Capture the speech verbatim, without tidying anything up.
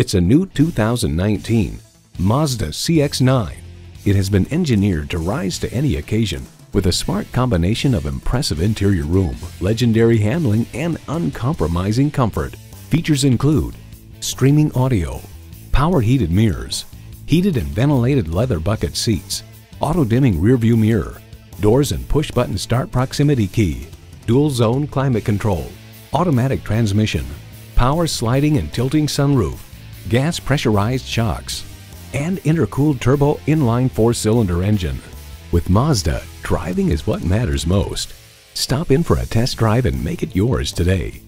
It's a new two thousand nineteen Mazda C X nine. It has been engineered to rise to any occasion with a smart combination of impressive interior room, legendary handling, and uncompromising comfort. Features include streaming audio, power heated mirrors, heated and ventilated leather bucket seats, auto-dimming rearview mirror, doors and push-button start proximity key, dual-zone climate control, automatic transmission, power sliding and tilting sunroof, gas pressurized shocks, and intercooled turbo inline four-cylinder engine. With Mazda, driving is what matters most. Stop in for a test drive and make it yours today.